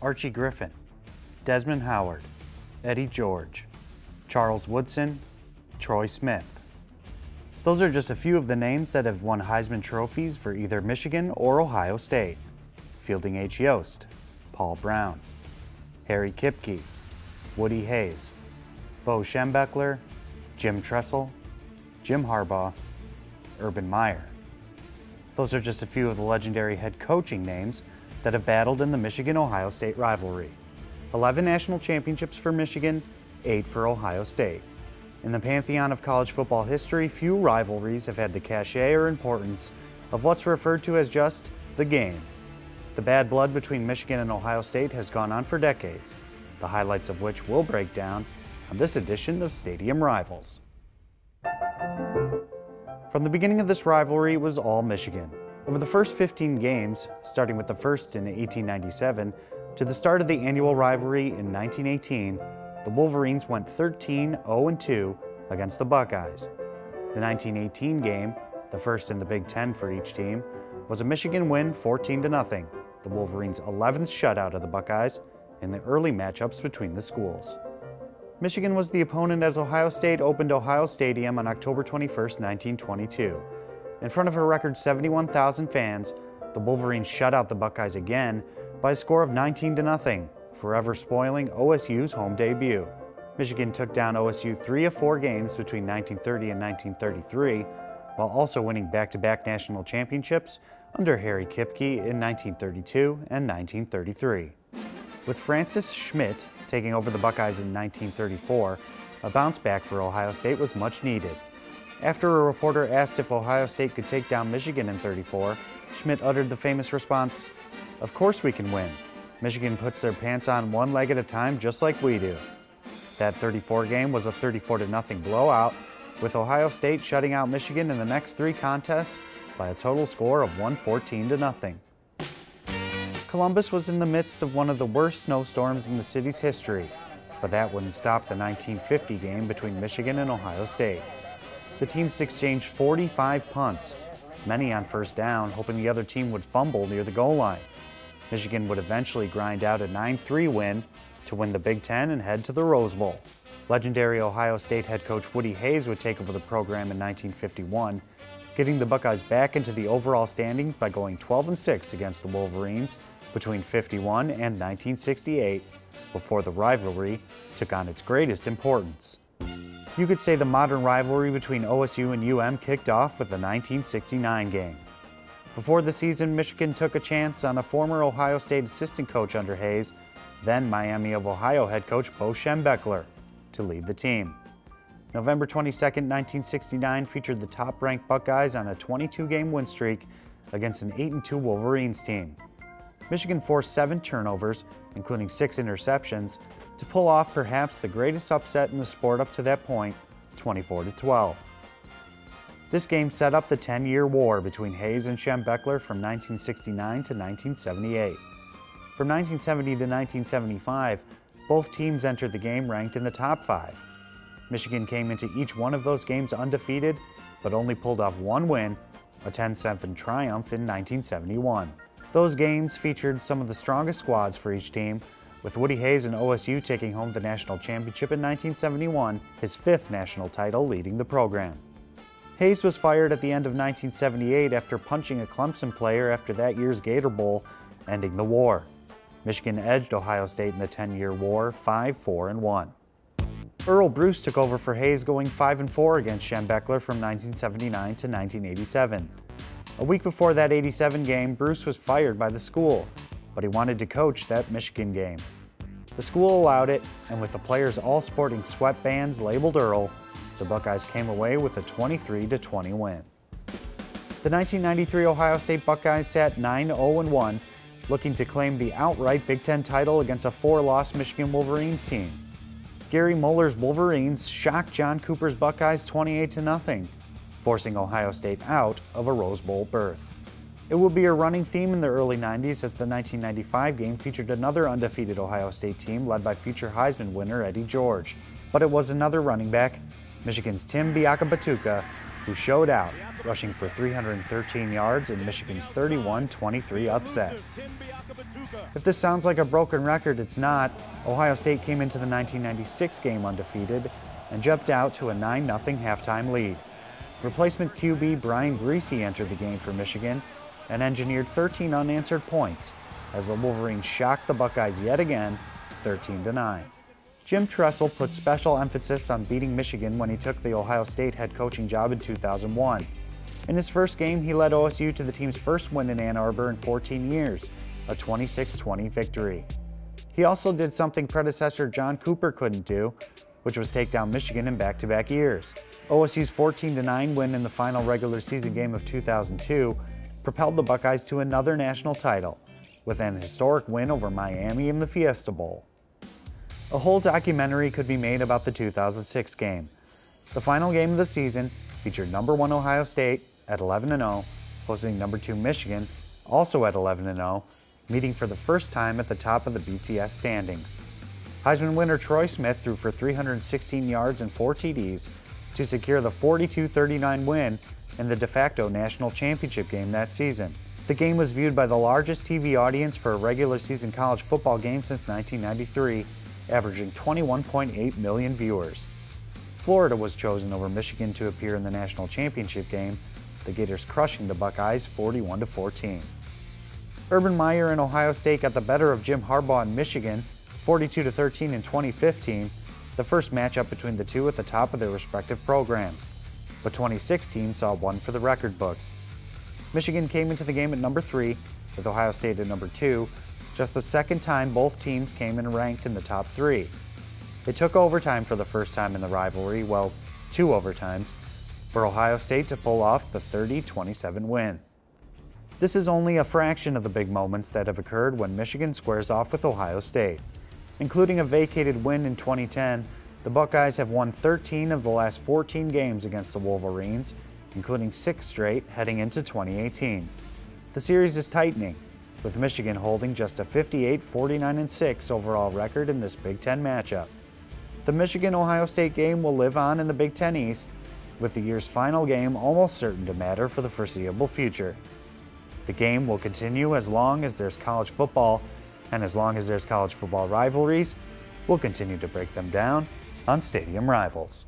Archie Griffin, Desmond Howard, Eddie George, Charles Woodson, Troy Smith. Those are just a few of the names that have won Heisman trophies for either Michigan or Ohio State. Fielding H. Yost, Paul Brown, Harry Kipke, Woody Hayes, Bo Schembechler, Jim Tressel, Jim Harbaugh, Urban Meyer. Those are just a few of the legendary head coaching names that have battled in the Michigan-Ohio State rivalry. 11 national championships for Michigan, 8 for Ohio State. In the pantheon of college football history, few rivalries have had the cachet or importance of what's referred to as just the game. The bad blood between Michigan and Ohio State has gone on for decades, the highlights of which we'll break down on this edition of Stadium Rivals. From the beginning of this rivalry, it was all Michigan. Over the first 15 games, starting with the first in 1897, to the start of the annual rivalry in 1918, the Wolverines went 13-0-2 against the Buckeyes. The 1918 game, the first in the Big Ten for each team, was a Michigan win 14-0, the Wolverines' 11th shutout of the Buckeyes in the early matchups between the schools. Michigan was the opponent as Ohio State opened Ohio Stadium on October 21, 1922. In front of a record 71,000 fans, the Wolverines shut out the Buckeyes again by a score of 19-0. Forever spoiling OSU's home debut. Michigan took down OSU 3 of 4 games between 1930 and 1933, while also winning back-to-back national championships under Harry Kipke in 1932 and 1933. With Francis Schmidt taking over the Buckeyes in 1934, a bounce back for Ohio State was much needed. After a reporter asked if Ohio State could take down Michigan in '34, Schmidt uttered the famous response, "Of course we can win. Michigan puts their pants on one leg at a time just like we do." That '34 game was a 34-0 blowout, with Ohio State shutting out Michigan in the next 3 contests by a total score of 114-0. Columbus was in the midst of one of the worst snowstorms in the city's history, but that wouldn't stop the 1950 game between Michigan and Ohio State. The teams exchanged 45 punts, many on first down, hoping the other team would fumble near the goal line. Michigan would eventually grind out a 9-3 win to win the Big Ten and head to the Rose Bowl. Legendary Ohio State head coach Woody Hayes would take over the program in 1951, getting the Buckeyes back into the overall standings by going 12-6 against the Wolverines between 1951 and 1968, before the rivalry took on its greatest importance. You could say the modern rivalry between OSU and UM kicked off with the 1969 game. Before the season, Michigan took a chance on a former Ohio State assistant coach under Hayes, then Miami of Ohio head coach Bo Schembechler, to lead the team. November 22, 1969 featured the top-ranked Buckeyes on a 22-game win streak against an 8-2 Wolverines team. Michigan forced 7 turnovers, including 6 interceptions, to pull off perhaps the greatest upset in the sport up to that point, 24-12. This game set up the 10-year war between Hayes and Schembechler from 1969 to 1978. From 1970 to 1975, both teams entered the game ranked in the top 5. Michigan came into each one of those games undefeated, but only pulled off 1 win, a 10-7 triumph in 1971. Those games featured some of the strongest squads for each team, with Woody Hayes and OSU taking home the national championship in 1971, his 5th national title, leading the program. Hayes was fired at the end of 1978 after punching a Clemson player after that year's Gator Bowl, ending the war. Michigan edged Ohio State in the 10-year war, 5-4-1. Earl Bruce took over for Hayes, going 5-4 against Schembechler from 1979 to 1987. A week before that 1987 game, Bruce was fired by the school, but he wanted to coach that Michigan game. The school allowed it, and with the players all sporting sweatbands labeled Earl, the Buckeyes came away with a 23-20 win. The 1993 Ohio State Buckeyes sat 9-0-1, looking to claim the outright Big Ten title against a 4-loss Michigan Wolverines team. Gary Muller's Wolverines shocked John Cooper's Buckeyes 28-0, forcing Ohio State out of a Rose Bowl berth. It would be a running theme in the early 90s, as the 1995 game featured another undefeated Ohio State team led by future Heisman winner Eddie George, but it was another running back, Michigan's Tim Biakabatuka, who showed out rushing for 313 yards in Michigan's 31-23 upset. If this sounds like a broken record, it's not. Ohio State came into the 1996 game undefeated and jumped out to a 9-0 halftime lead. Replacement QB Brian Griese entered the game for Michigan and engineered 13 unanswered points as the Wolverines shocked the Buckeyes yet again, 13-9. Jim Tressel put special emphasis on beating Michigan when he took the Ohio State head coaching job in 2001. In his first game, he led OSU to the team's first win in Ann Arbor in 14 years, a 26-20 victory. He also did something predecessor John Cooper couldn't do, which was take down Michigan in back-to-back years. OSU's 14-9 win in the final regular season game of 2002 propelled the Buckeyes to another national title, with an historic win over Miami in the Fiesta Bowl. A whole documentary could be made about the 2006 game. The final game of the season featured No. 1 Ohio State at 11-0, hosting No. 2 Michigan, also at 11-0, meeting for the first time at the top of the BCS standings. Heisman winner Troy Smith threw for 316 yards and 4 TDs to secure the 42-39 win in the de facto national championship game that season. The game was viewed by the largest TV audience for a regular season college football game since 1993, averaging 21.8 million viewers. Florida was chosen over Michigan to appear in the national championship game, the Gators crushing the Buckeyes 41-14. Urban Meyer and Ohio State got the better of Jim Harbaugh and Michigan 42-13 in 2015, the first matchup between the two at the top of their respective programs. But 2016 saw one for the record books. Michigan came into the game at No. 3, with Ohio State at No. 2, just the second time both teams came in ranked in the top 3. It took overtime for the first time in the rivalry, well, 2 overtimes, for Ohio State to pull off the 30-27 win. This is only a fraction of the big moments that have occurred when Michigan squares off with Ohio State. Including a vacated win in 2010, the Buckeyes have won 13 of the last 14 games against the Wolverines, including 6 straight heading into 2018. The series is tightening, with Michigan holding just a 58-49-6 overall record in this Big Ten matchup. The Michigan-Ohio State game will live on in the Big Ten East, with the year's final game almost certain to matter for the foreseeable future. The game will continue as long as there's college football, and as long as there's college football rivalries, we'll continue to break them down on Stadium Rivals.